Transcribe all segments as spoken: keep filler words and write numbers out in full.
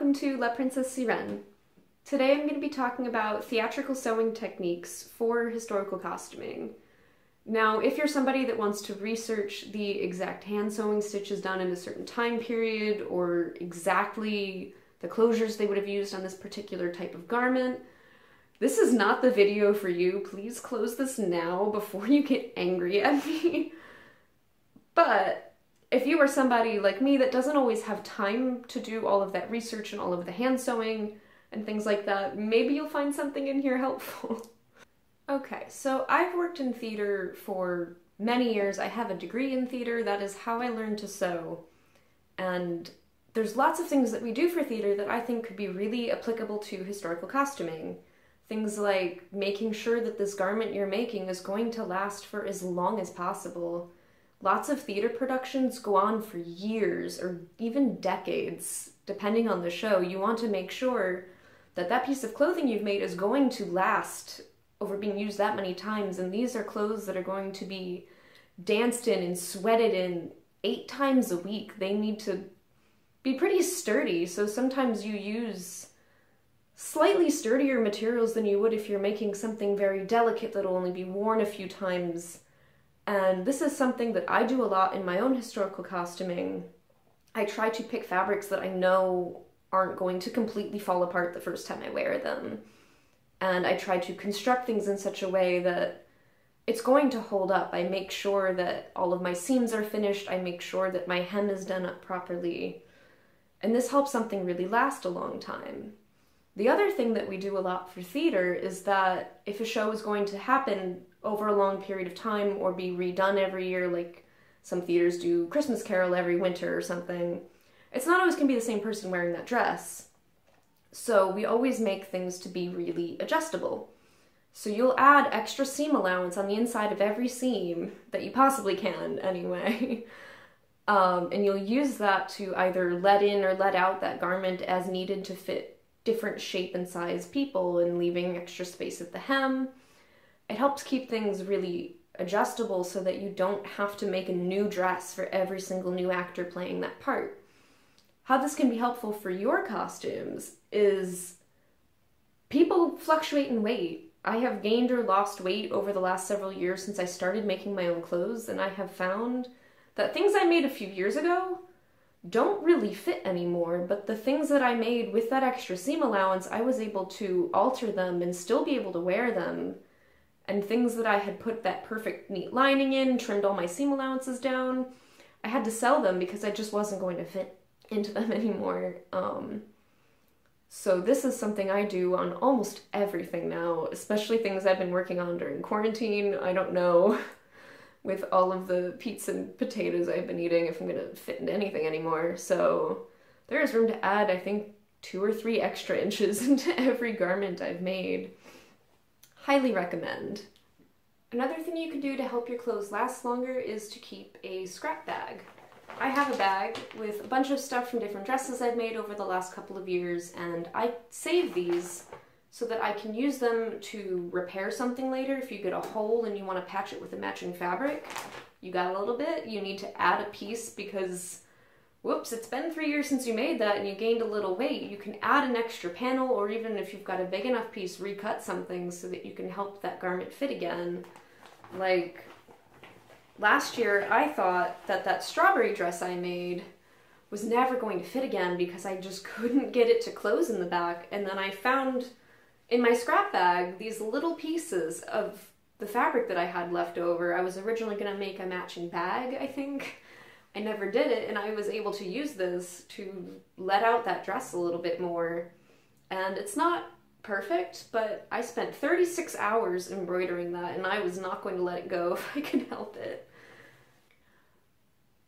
welcome to La Princesse Sirène. Today I'm going to be talking about theatrical sewing techniques for historical costuming. Now, if you're somebody that wants to research the exact hand sewing stitches done in a certain time period, or exactly the closures they would have used on this particular type of garment, this is not the video for you. Please close this now before you get angry at me. But if you are somebody like me that doesn't always have time to do all of that research and all of the hand sewing and things like that, maybe you'll find something in here helpful. Okay, so I've worked in theater for many years. I have a degree in theater. That is how I learned to sew. And there's lots of things that we do for theater that I think could be really applicable to historical costuming. Things like making sure that this garment you're making is going to last for as long as possible. Lots of theater productions go on for years or even decades, depending on the show. You want to make sure that that piece of clothing you've made is going to last over being used that many times, and these are clothes that are going to be danced in and sweated in eight times a week. They need to be pretty sturdy, so sometimes you use slightly sturdier materials than you would if you're making something very delicate that'll only be worn a few times. And this is something that I do a lot in my own historical costuming. I try to pick fabrics that I know aren't going to completely fall apart the first time I wear them. And I try to construct things in such a way that it's going to hold up. I make sure that all of my seams are finished. I make sure that my hem is done up properly. And this helps something really last a long time. The other thing that we do a lot for theater is that if a show is going to happen over a long period of time or be redone every year, like some theaters do Christmas Carol every winter or something, it's not always going to be the same person wearing that dress. So we always make things to be really adjustable. So you'll add extra seam allowance on the inside of every seam that you possibly can anyway. um, and you'll use that to either let in or let out that garment as needed to fit different shape and size people, and leaving extra space at the hem. It helps keep things really adjustable so that you don't have to make a new dress for every single new actor playing that part. How this can be helpful for your costumes is people fluctuate in weight. I have gained or lost weight over the last several years since I started making my own clothes, and I have found that things I made a few years ago don't really fit anymore, but the things that I made with that extra seam allowance, I was able to alter them and still be able to wear them. And things that I had put that perfect neat lining in, trimmed all my seam allowances down, I had to sell them because I just wasn't going to fit into them anymore. Um, so this is something I do on almost everything now, especially things I've been working on during quarantine. I don't know, with all of the pizza and potatoes I've been eating, if I'm gonna fit into anything anymore. So there is room to add, I think, two or three extra inches into every garment I've made. Highly recommend. Another thing you can do to help your clothes last longer is to keep a scrap bag. I have a bag with a bunch of stuff from different dresses I've made over the last couple of years, and I save these so that I can use them to repair something later. If you get a hole and you want to patch it with a matching fabric, you got a little bit, you need to add a piece because, whoops, it's been three years since you made that and you gained a little weight. You can add an extra panel, or even if you've got a big enough piece, recut something so that you can help that garment fit again. Like, last year I thought that that strawberry dress I made was never going to fit again because I just couldn't get it to close in the back, and then I found in my scrap bag these little pieces of the fabric that I had left over. I was originally going to make a matching bag, I think. I never did it, and I was able to use this to let out that dress a little bit more. And it's not perfect, but I spent thirty-six hours embroidering that, and I was not going to let it go if I could help it.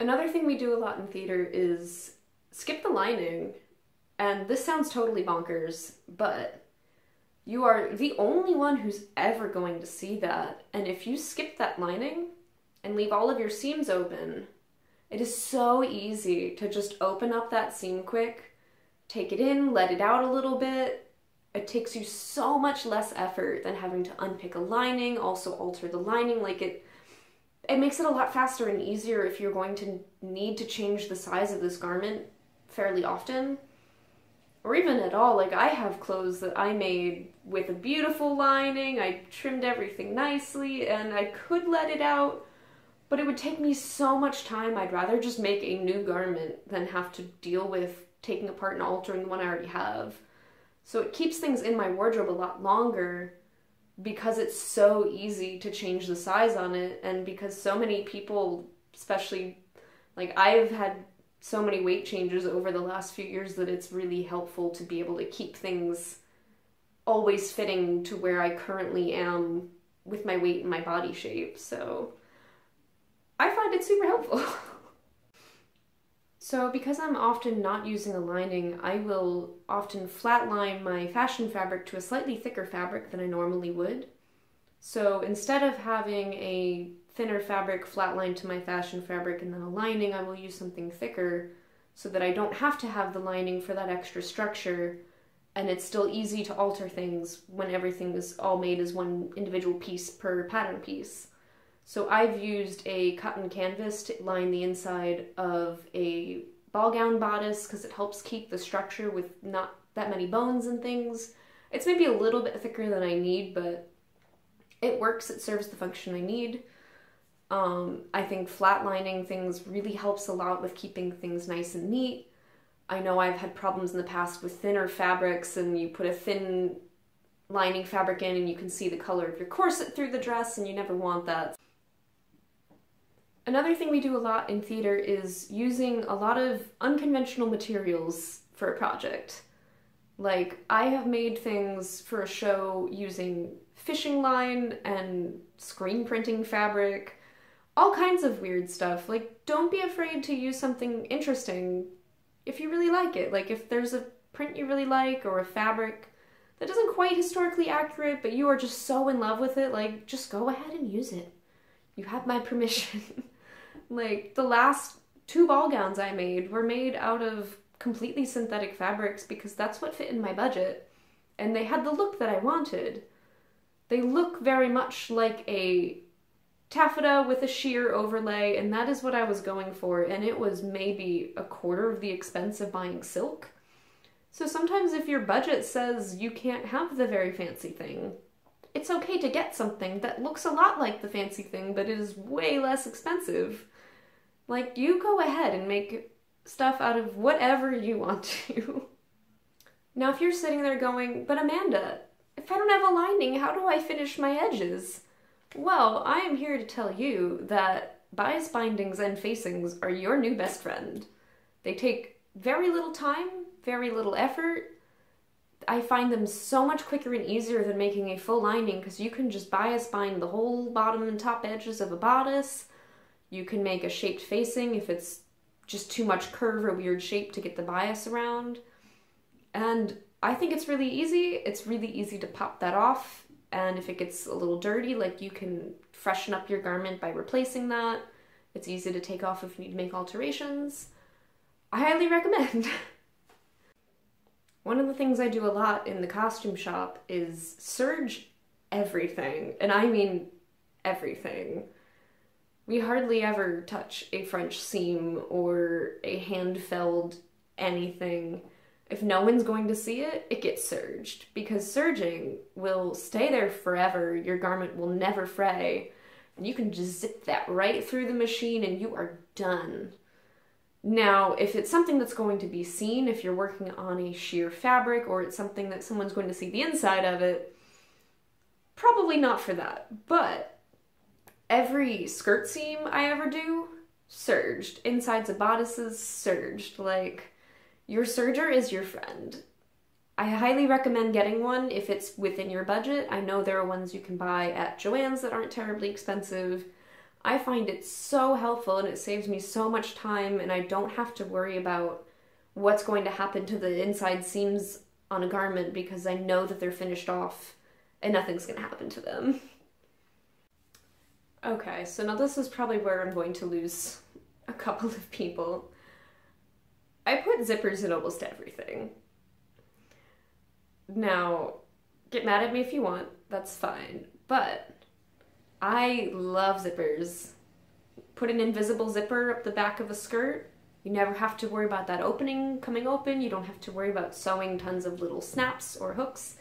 Another thing we do a lot in theater is skip the lining. And this sounds totally bonkers, but you are the only one who's ever going to see that. And if you skip that lining and leave all of your seams open, it is so easy to just open up that seam quick, take it in, let it out a little bit. It takes you so much less effort than having to unpick a lining, also alter the lining. Like it, it makes it a lot faster and easier if you're going to need to change the size of this garment fairly often. or even at all. Like, I have clothes that I made with a beautiful lining, I trimmed everything nicely, and I could let it out, but it would take me so much time. I'd rather just make a new garment than have to deal with taking apart and altering the one I already have. So it keeps things in my wardrobe a lot longer because it's so easy to change the size on it, and because so many people, especially, like, I've had so many weight changes over the last few years that it's really helpful to be able to keep things always fitting to where I currently am with my weight and my body shape. So I find it super helpful. So because I'm often not using a lining, I will often flatline my fashion fabric to a slightly thicker fabric than I normally would. So instead of having a thinner fabric flatline to my fashion fabric and then a lining, I will use something thicker so that I don't have to have the lining for that extra structure, and it's still easy to alter things when everything is all made as one individual piece per pattern piece. So I've used a cotton canvas to line the inside of a ball gown bodice because it helps keep the structure with not that many bones and things. It's maybe a little bit thicker than I need, but it works, it serves the function I need. Um, I think flatlining things really helps a lot with keeping things nice and neat. I know I've had problems in the past with thinner fabrics, and you put a thin lining fabric in and you can see the color of your corset through the dress, and you never want that. Another thing we do a lot in theater is using a lot of unconventional materials for a project. Like, I have made things for a show using fishing line and screen printing fabric, all kinds of weird stuff. Like, don't be afraid to use something interesting if you really like it. Like, if there's a print you really like or a fabric that isn't quite historically accurate, but you are just so in love with it, like, just go ahead and use it. You have my permission. Like, the last two ball gowns I made were made out of completely synthetic fabrics because that's what fit in my budget, and they had the look that I wanted. They look very much like a taffeta with a sheer overlay, and that is what I was going for, and it was maybe a quarter of the expense of buying silk. So sometimes if your budget says you can't have the very fancy thing, it's okay to get something that looks a lot like the fancy thing, but it is way less expensive. Like, you go ahead and make stuff out of whatever you want to. Now, if you're sitting there going, but Amanda, if I don't have a lining, how do I finish my edges? Well, I am here to tell you that bias bindings and facings are your new best friend. They take very little time, very little effort. I find them so much quicker and easier than making a full lining because you can just bias bind the whole bottom and top edges of a bodice. You can make a shaped facing if it's just too much curve or weird shape to get the bias around. And I think it's really easy. It's really easy to pop that off. And if it gets a little dirty, like, you can freshen up your garment by replacing that. It's easy to take off if you need to make alterations. I highly recommend. One of the things I do a lot in the costume shop is serge everything, and I mean everything. We hardly ever touch a French seam or a hand-felled anything. If no one's going to see it, it gets serged, because serging will stay there forever. Your garment will never fray, and you can just zip that right through the machine and you are done. Now, if it's something that's going to be seen, if you're working on a sheer fabric, or it's something that someone's going to see the inside of it, probably not for that. But every skirt seam I ever do, serged. Insides of bodices, serged. Like, your serger is your friend. I highly recommend getting one if it's within your budget. I know there are ones you can buy at Joann's that aren't terribly expensive. I find it so helpful, and it saves me so much time, and I don't have to worry about what's going to happen to the inside seams on a garment because I know that they're finished off and nothing's going to happen to them. Okay, so now this is probably where I'm going to lose a couple of people. I put zippers in almost everything. Now, get mad at me if you want, that's fine, but I love zippers. Put an invisible zipper up the back of a skirt, You never have to worry about that opening coming open. You don't have to worry about sewing tons of little snaps or hooks.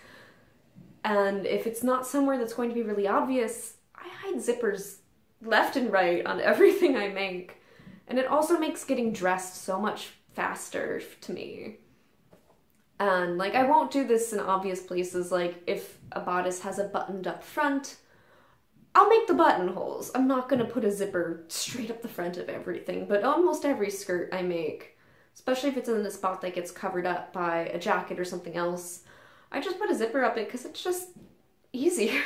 And if it's not somewhere that's going to be really obvious, I hide zippers left and right on everything I make. And it also makes getting dressed so much faster to me. And like, I won't do this in obvious places, like if a bodice has a buttoned up front, I'll make the buttonholes. I'm not gonna put a zipper straight up the front of everything, but almost every skirt I make, especially if it's in a spot that gets covered up by a jacket or something else, I just put a zipper up it because it's just easier.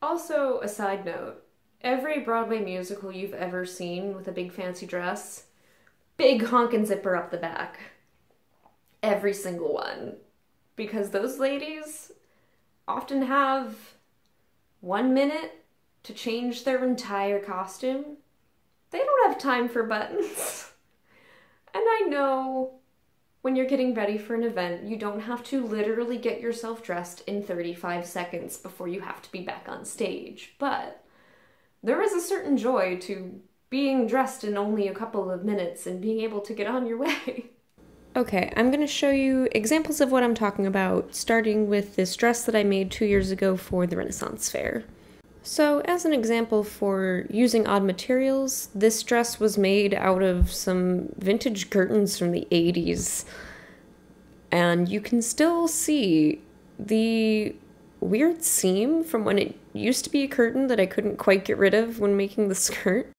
Also, a side note, every Broadway musical you've ever seen with a big fancy dress, big honkin' zipper up the back. Every single one. Because those ladies often have one minute to change their entire costume. They don't have time for buttons. And I know when you're getting ready for an event, you don't have to literally get yourself dressed in thirty-five seconds before you have to be back on stage, but there is a certain joy to being dressed in only a couple of minutes and being able to get on your way. Okay, I'm gonna show you examples of what I'm talking about, starting with this dress that I made two years ago for the Renaissance Fair. So as an example for using odd materials, this dress was made out of some vintage curtains from the eighties. And you can still see the weird seam from when it used to be a curtain that I couldn't quite get rid of when making the skirt.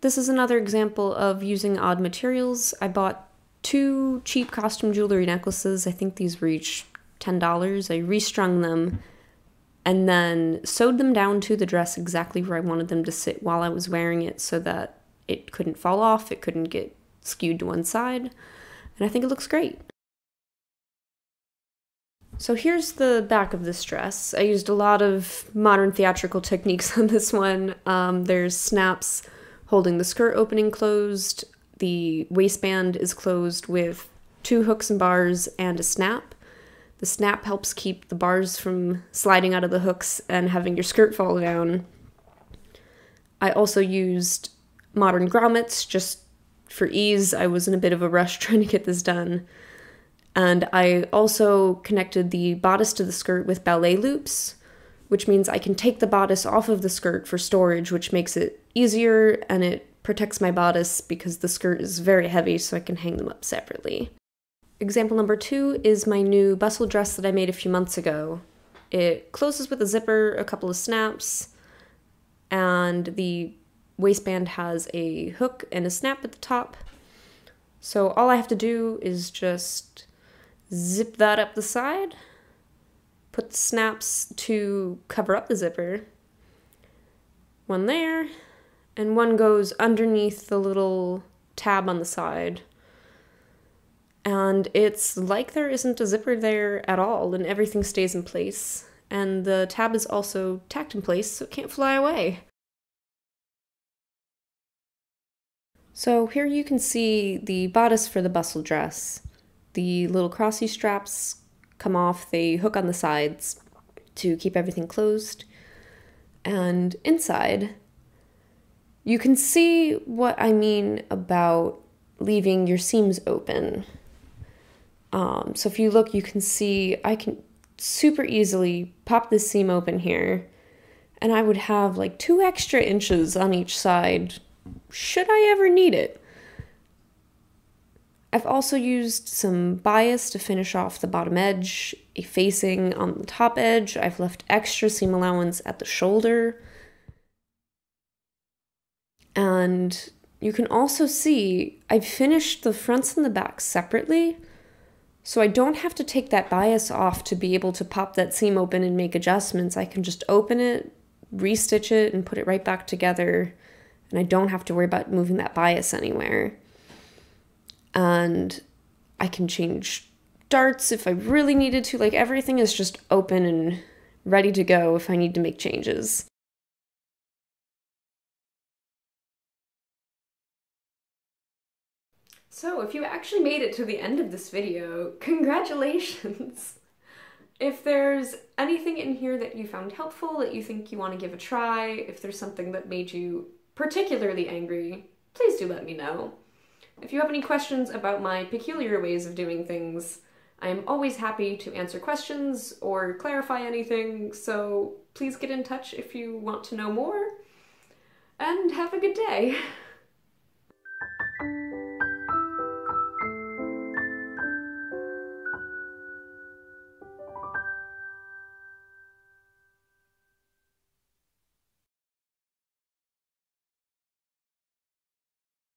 This is another example of using odd materials. I bought two cheap costume jewelry necklaces. I think these were each ten dollars. I restrung them and then sewed them down to the dress exactly where I wanted them to sit while I was wearing it so that it couldn't fall off, it couldn't get skewed to one side, and I think it looks great. So here's the back of this dress. I used a lot of modern theatrical techniques on this one. Um, there's snaps holding the skirt opening closed, the waistband is closed with two hooks and bars and a snap. The snap helps keep the bars from sliding out of the hooks and having your skirt fall down. I also used modern grommets just for ease. I was in a bit of a rush trying to get this done. And I also connected the bodice to the skirt with ballet loops, which means I can take the bodice off of the skirt for storage, which makes it easier, and it protects my bodice because the skirt is very heavy, so I can hang them up separately. Example number two is my new bustle dress that I made a few months ago. It closes with a zipper, a couple of snaps, and the waistband has a hook and a snap at the top. So all I have to do is just zip that up the side, put the snaps to cover up the zipper, one there, and one goes underneath the little tab on the side. And it's like there isn't a zipper there at all, and everything stays in place. And the tab is also tacked in place, so it can't fly away. So here you can see the bodice for the bustle dress. The little crossy straps come off, they hook on the sides to keep everything closed. And inside, you can see what I mean about leaving your seams open. Um, so if you look, you can see I can super easily pop this seam open here, and I would have like two extra inches on each side, should I ever need it. I've also used some bias to finish off the bottom edge, a facing on the top edge. I've left extra seam allowance at the shoulder. And you can also see I've finished the fronts and the backs separately, so I don't have to take that bias off to be able to pop that seam open and make adjustments. I can just open it, restitch it, and put it right back together, and I don't have to worry about moving that bias anywhere. And I can change darts if I really needed to. Like, everything is just open and ready to go if I need to make changes. So if you actually made it to the end of this video, congratulations! If there's anything in here that you found helpful, that you think you want to give a try, if there's something that made you particularly angry, please do let me know. If you have any questions about my peculiar ways of doing things, I am always happy to answer questions or clarify anything, so please get in touch if you want to know more, and have a good day!